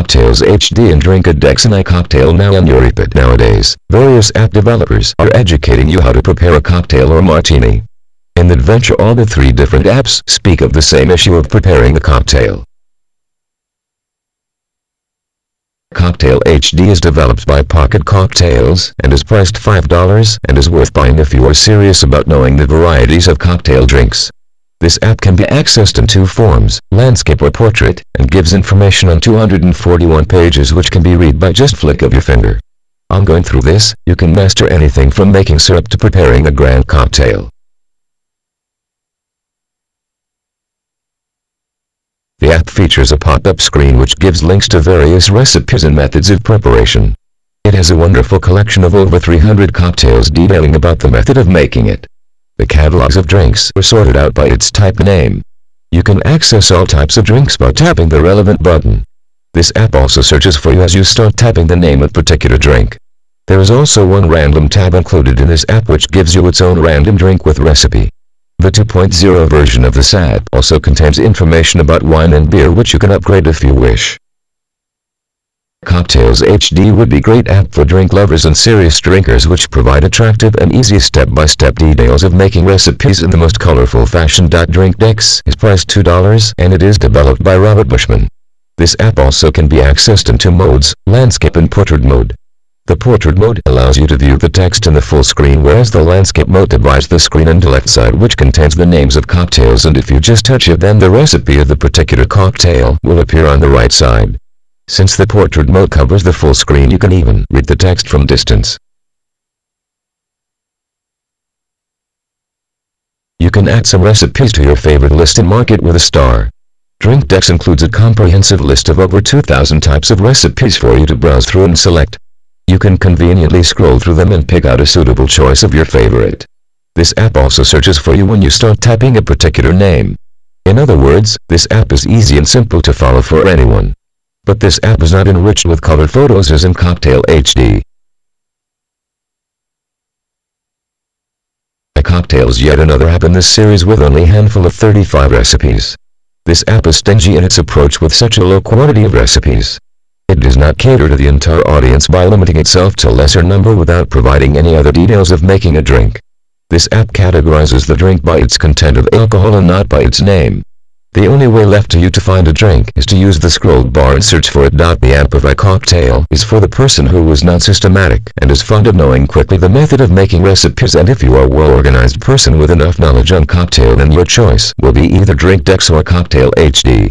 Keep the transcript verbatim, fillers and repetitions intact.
Cocktails H D and Drink Dex and iCocktail now on your iPad nowadays. Various app developers are educating you how to prepare a cocktail or martini. In the adventure, all the three different apps speak of the same issue of preparing a cocktail. Cocktail H D is developed by Pocket Cocktails and is priced five dollars and is worth buying if you are serious about knowing the varieties of cocktail drinks. This app can be accessed in two forms, landscape or portrait, and gives information on two hundred forty-one pages which can be read by just flick of your finger. On going through this, you can master anything from making syrup to preparing a grand cocktail. The app features a pop-up screen which gives links to various recipes and methods of preparation. It has a wonderful collection of over three hundred cocktails detailing about the method of making it. The catalogs of drinks are sorted out by its type name. You can access all types of drinks by tapping the relevant button. This app also searches for you as you start tapping the name of particular drink. There is also one random tab included in this app which gives you its own random drink with recipe. The two point oh version of this app also contains information about wine and beer which you can upgrade if you wish. Cocktails H D would be great app for drink lovers and serious drinkers which provide attractive and easy step-by-step details of making recipes in the most colorful fashion. Drink Dex is priced two dollars and it is developed by Robert Bushman. This app also can be accessed in two modes, landscape and portrait mode. The portrait mode allows you to view the text in the full screen, whereas the landscape mode divides the screen into left side which contains the names of cocktails, and if you just touch it then the recipe of the particular cocktail will appear on the right side. Since the portrait mode covers the full screen, you can even read the text from distance. You can add some recipes to your favorite list and mark it with a star. Drink Dex includes a comprehensive list of over two thousand types of recipes for you to browse through and select. You can conveniently scroll through them and pick out a suitable choice of your favorite. This app also searches for you when you start tapping a particular name. In other words, this app is easy and simple to follow for anyone. But this app is not enriched with color photos as in Cocktail H D. iCocktail is yet another app in this series with only a handful of thirty-five recipes. This app is stingy in its approach with such a low quantity of recipes. It does not cater to the entire audience by limiting itself to a lesser number without providing any other details of making a drink. This app categorizes the drink by its content of alcohol and not by its name. The only way left to you to find a drink is to use the scroll bar and search for it. The app of iCocktail is for the person who is not systematic and is fond of knowing quickly the method of making recipes, and if you are a well-organized person with enough knowledge on cocktail, then your choice will be either Drink Dex or Cocktail H D.